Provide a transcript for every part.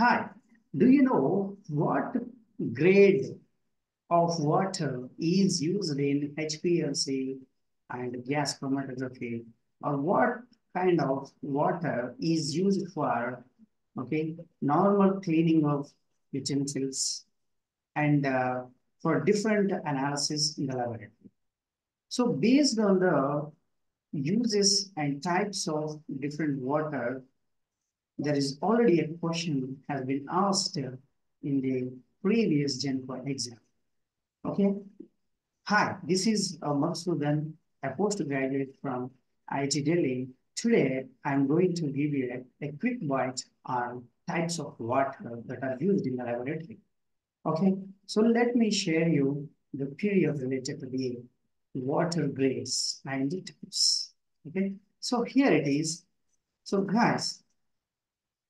Hi, do you know what grade of water is used in HPLC and gas chromatography, or what kind of water is used for normal cleaning of utensils and for different analysis in the laboratory? So based on the uses and types of different water, there is already a question has been asked in the previous Gen 4 exam. Okay. Hi, this is Madhusudan, a postgraduate from IIT Delhi. Today, I'm going to give you a quick bite on types of water that are used in the laboratory. Okay, so let me share you the period related to the water grades and the types. Okay, so here it is. So guys,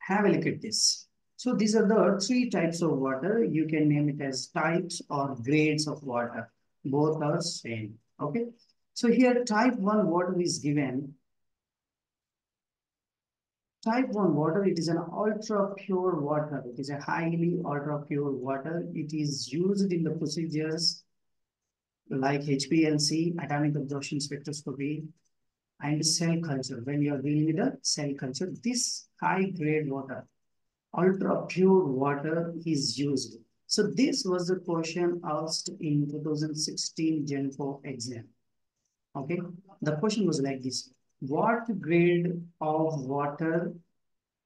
have a look at this. So these are the three types of water. You can name it as types or grades of water. Both are same. Okay, so here type 1 water is given. Type 1 water, it is an ultra pure water. It is a highly ultra pure water. It is used in the procedures like HPLC, atomic absorption spectroscopy, and cell culture. When you are dealing with the cell culture, this high grade water, ultra pure water is used. So this was the question asked in 2016 Gen 4 exam. Okay, the question was like this: what grade of water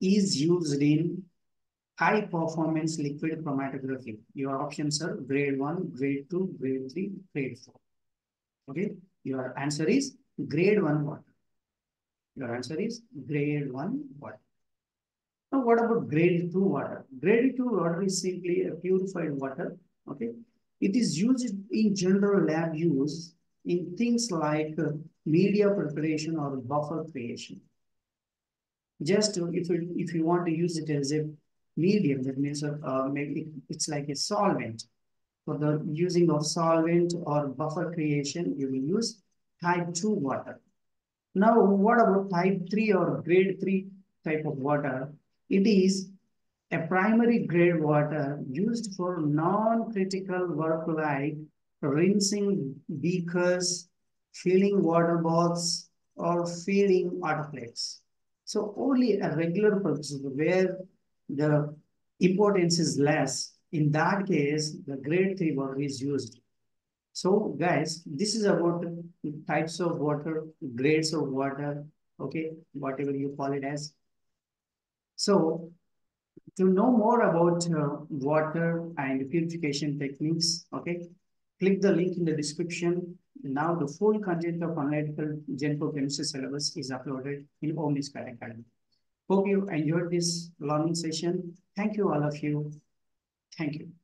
is used in high performance liquid chromatography? Your options are grade 1, grade 2, grade 3, grade 4. Okay, your answer is grade 1 water. Your answer is grade 1 water. Now, what about grade 2 water? Grade 2 water is simply a purified water. Okay, it is used in general lab use in things like media preparation or buffer creation. Just if you want to use it as a medium, that means it's like a solvent. For the using of solvent or buffer creation, you will use type 2 water. Now, what about type 3 or grade 3 type of water? It is a primary grade water used for non-critical work like rinsing beakers, filling water baths, or filling autoclaves. So only a regular purpose where the importance is less. In that case, the grade 3 water is used. So guys, this is about types of water, grades of water, okay, whatever you call it as. So to know more about water and purification techniques, okay, click the link in the description. Now the full content of analytical Gen 4 chemistry syllabus is uploaded in Omnisquare Academy. Hope you enjoyed this learning session. Thank you all of you. Thank you.